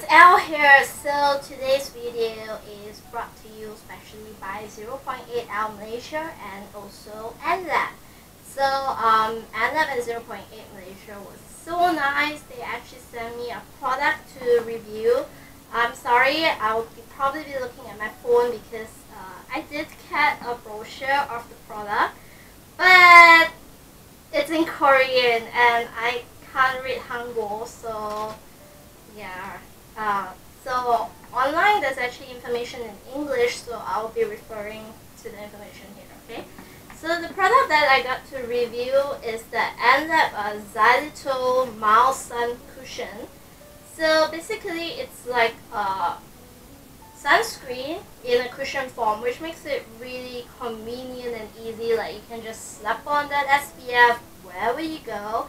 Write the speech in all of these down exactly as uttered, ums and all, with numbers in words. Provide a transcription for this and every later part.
guys, Elle here. So today's video is brought to you especially by zero point eight L Malaysia and also Andlab. So um, Andlab and zero point eight Malaysia was so nice. They actually sent me a product to review. I'm sorry, I'll be probably be looking at my phone because uh, I did get a brochure of the product, but it's in Korean and I can't read Hangul, so yeah. Uh, so online there's actually information in English, so I'll be referring to the information here, okay? So the product that I got to review is the Andlab uh, Xylitol Mild Sun Cushion. So basically it's like a sunscreen in a cushion form, which makes it really convenient and easy. Like you can just slap on that S P F wherever you go,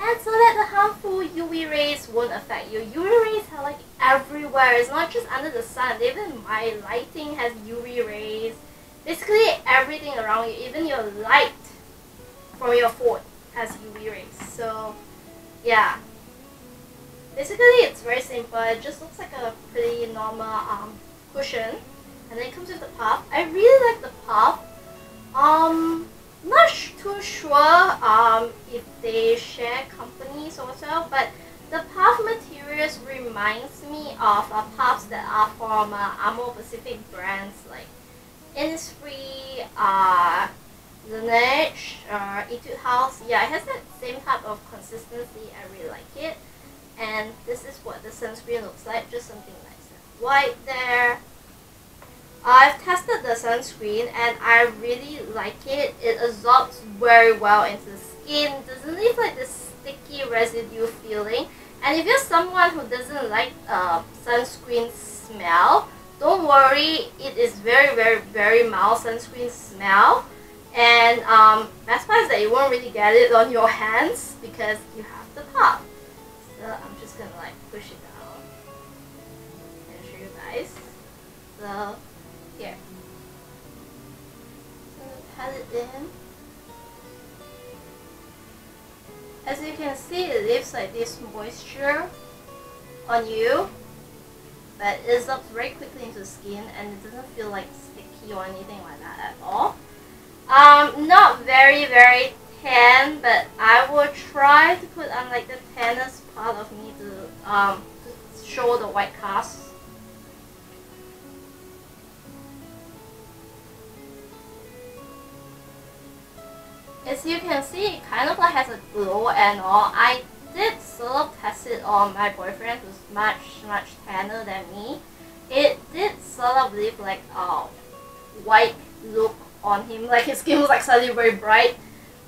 and so that the harmful U V rays won't affect you. U V rays are like everywhere. It's not just under the sun. Even my lighting has U V rays. Basically everything around you, even your light from your phone has U V rays. So yeah, basically it's very simple. It just looks like a pretty normal um, cushion, and then it comes with the puff. I really like the puff. Um, not sh too sure um, if they share companies or so, but the puff materials reminds me of uh, puffs that are from uh, Amore Pacific brands like Innisfree, uh, Laneige, uh, Etude House. Yeah, it has that same type of consistency. I really like it. And this is what the sunscreen looks like, just something nice and white there. I've tested the sunscreen and I really like it. It absorbs very well into the skin, doesn't leave like this sticky residue feeling. And if you're someone who doesn't like uh, sunscreen smell, don't worry, it is very very very mild sunscreen smell. And um, best part is that you won't really get it on your hands because you have the puff. So I'm just gonna like push it down and show you guys. So here, so pat it in. As you can see, it leaves like this moisture on you, but it absorbs very quickly into the skin and it doesn't feel like sticky or anything like that at all. Um, not very very tan, but I will try to put on like the tannest part of me to um to show the white cast. As you can see, it kind of like has a glow and all. I did sort of test it on my boyfriend who's much much tanner than me. It did sort of leave like a white look on him, like his skin was like suddenly very bright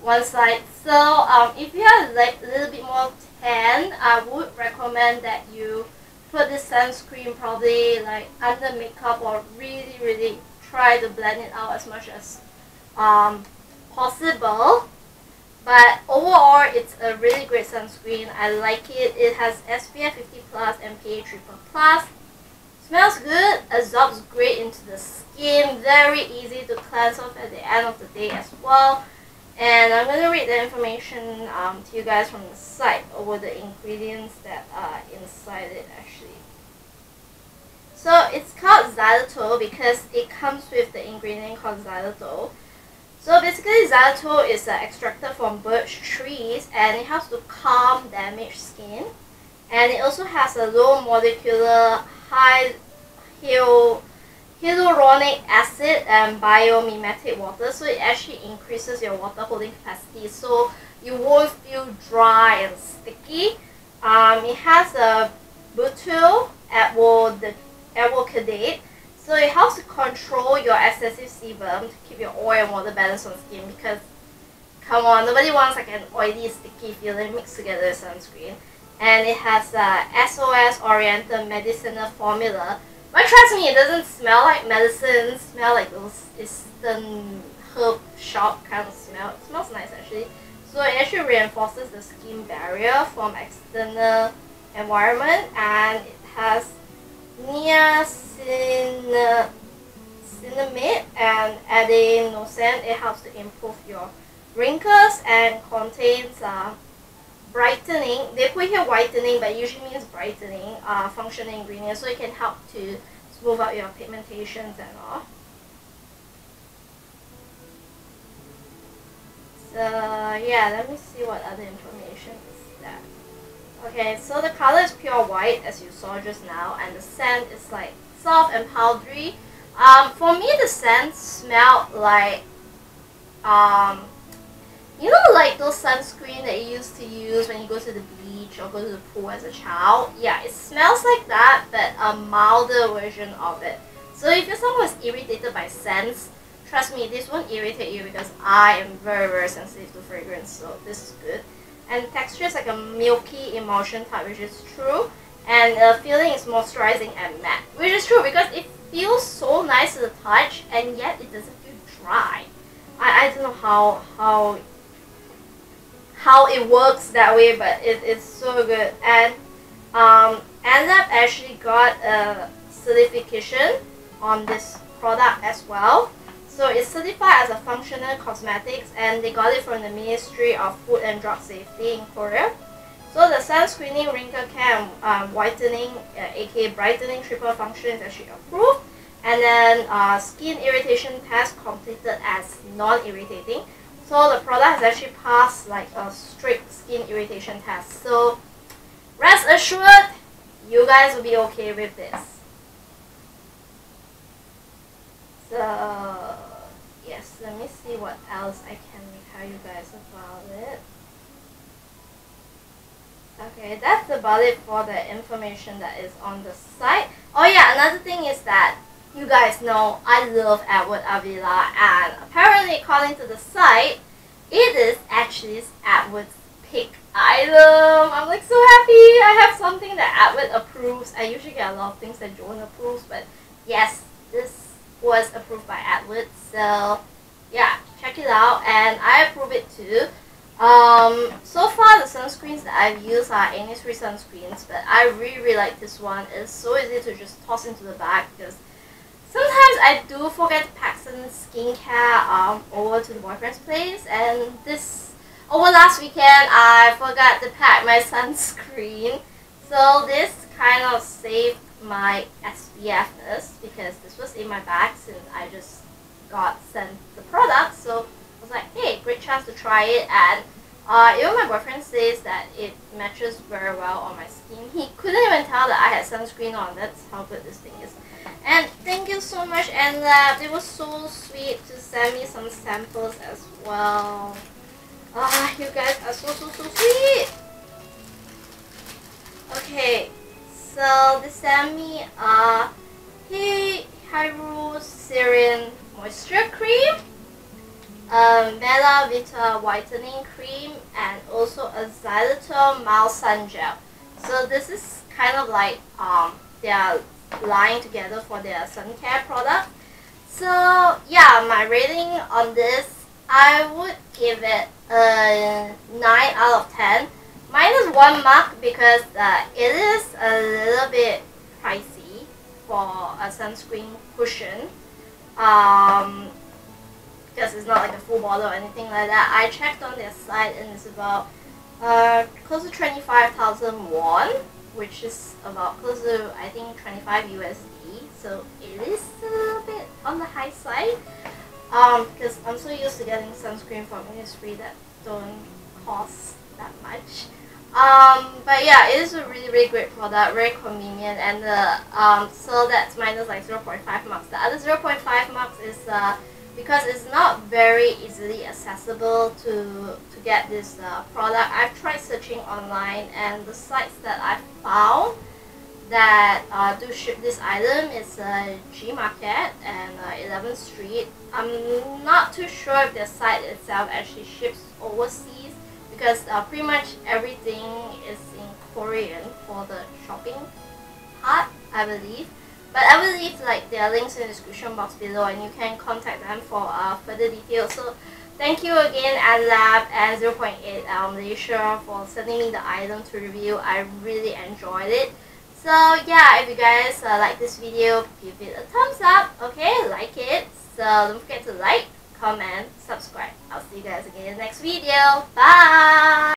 one side. So um, if you are like a little bit more tan, I would recommend that you put this sunscreen probably like under makeup, or really really try to blend it out as much as um, possible. But overall it's a really great sunscreen. I like it. It has S P F fifty plus and P A triple plus. Smells good, absorbs great into the skin, very easy to cleanse off at the end of the day as well. And I'm going to read the information um, to you guys from the site over the ingredients that are inside it actually. So it's called xylitol because it comes with the ingredient called xylitol. So basically xylitol is uh, extracted from birch trees and it helps to calm damaged skin. And it also has a low molecular high hyal hyaluronic acid and biomimetic water, so it actually increases your water holding capacity so you won't feel dry and sticky. Um, it has a butyl avocadate, so it helps to control your excessive sebum to keep your oil and water balance on skin, because come on, nobody wants like an oily sticky feeling mixed together with sunscreen. And it has a S O S oriented medicinal formula. But trust me, it doesn't smell like medicine. It smells like those Eastern herb shop kind of smell. It smells nice actually. So it actually reinforces the skin barrier from external environment, and it has niacinamide and adenosine. It helps to improve your wrinkles and contains uh, brightening, they put here whitening, but usually means brightening uh, functional ingredients, so it can help to smooth out your pigmentations and all. So yeah, let me see what other information is there. Okay, so the color is pure white, as you saw just now, and the scent is like soft and powdery. Um, for me, the scent smelled like, um, you know, like those sunscreen that you used to use when you go to the beach or go to the pool as a child? Yeah, it smells like that, but a milder version of it. So if you're someone who's irritated by scents, trust me, this won't irritate you because I am very, very sensitive to fragrance, so this is good. And the texture is like a milky emulsion type, which is true. And the feeling is moisturizing and matte, which is true because it feels so nice to the touch, and yet it doesn't feel dry. I, I don't know how how how it works that way, but it, it's so good. And um, Andlab actually got a certification on this product as well. So it's certified as a functional cosmetics, and they got it from the Ministry of Food and Drug Safety in Korea. So the sun screening, wrinkle care, and um, whitening, uh, aka brightening triple function is actually approved. And then uh, skin irritation test completed as non-irritating. So the product has actually passed like a strict skin irritation test. So rest assured, you guys will be okay with this. So yes, let me see what else I can tell you guys about it. Okay, that's about it for the information that is on the site. Oh yeah, another thing is that you guys know I love Edward Avila, and apparently according to the site, it is actually Edward's pick item. I'm like so happy I have something that Edward approves. I usually get a lot of things that Joan approves, but yes, this was approved by Edward, so yeah, check it out, and I approve it too. Um, so far the sunscreens that I've used are Innisfree sunscreens, but I really, really like this one. It's so easy to just toss into the bag because sometimes I do forget to pack some skincare um, over to the boyfriend's place, and this, over last weekend, I forgot to pack my sunscreen, so this kind of saved my S P F-ness because this was in my bag since I just got sent the product, so like, hey, great chance to try it. And uh, even my boyfriend says that it matches very well on my skin. He couldn't even tell that I had sunscreen on. That's how good this thing is. And thank you so much, Andlab. It was so sweet to send me some samples as well. Ah, uh, you guys are so, so, so sweet. Okay, so they sent me a Kairu Serene Moisture Cream, Um, Bella Vita Whitening Cream, and also a Xylitol Mild Sun Gel. So this is kind of like um, they are lying together for their sun care product. So yeah, my rating on this, I would give it a nine out of ten. Minus one mark because uh, it is a little bit pricey for a sunscreen cushion. Um, because it's not like a full bottle or anything like that. I checked on their site and it's about uh, close to twenty-five thousand won, which is about close to, I think, twenty-five U S D. So it is a little bit on the high side, um, because I'm so used to getting sunscreen from Innisfree that don't cost that much. Um, but yeah, it is a really, really great product, very convenient, and the, um, so that's minus like zero point five marks. The other zero point five marks is uh, because it's not very easily accessible to, to get this uh, product. I've tried searching online, and the sites that I found that uh, do ship this item is uh, Gmarket and uh, eleventh street. I'm not too sure if the site itself actually ships overseas because uh, pretty much everything is in Korean for the shopping part, I believe. But I will leave like their links in the description box below, and you can contact them for uh, further details. So thank you again, Andlab and zero point eight L Malaysia, for sending me the item to review. I really enjoyed it. So yeah, if you guys uh, like this video, give it a thumbs up. Okay, like it. So don't forget to like, comment, subscribe. I'll see you guys again in the next video. Bye!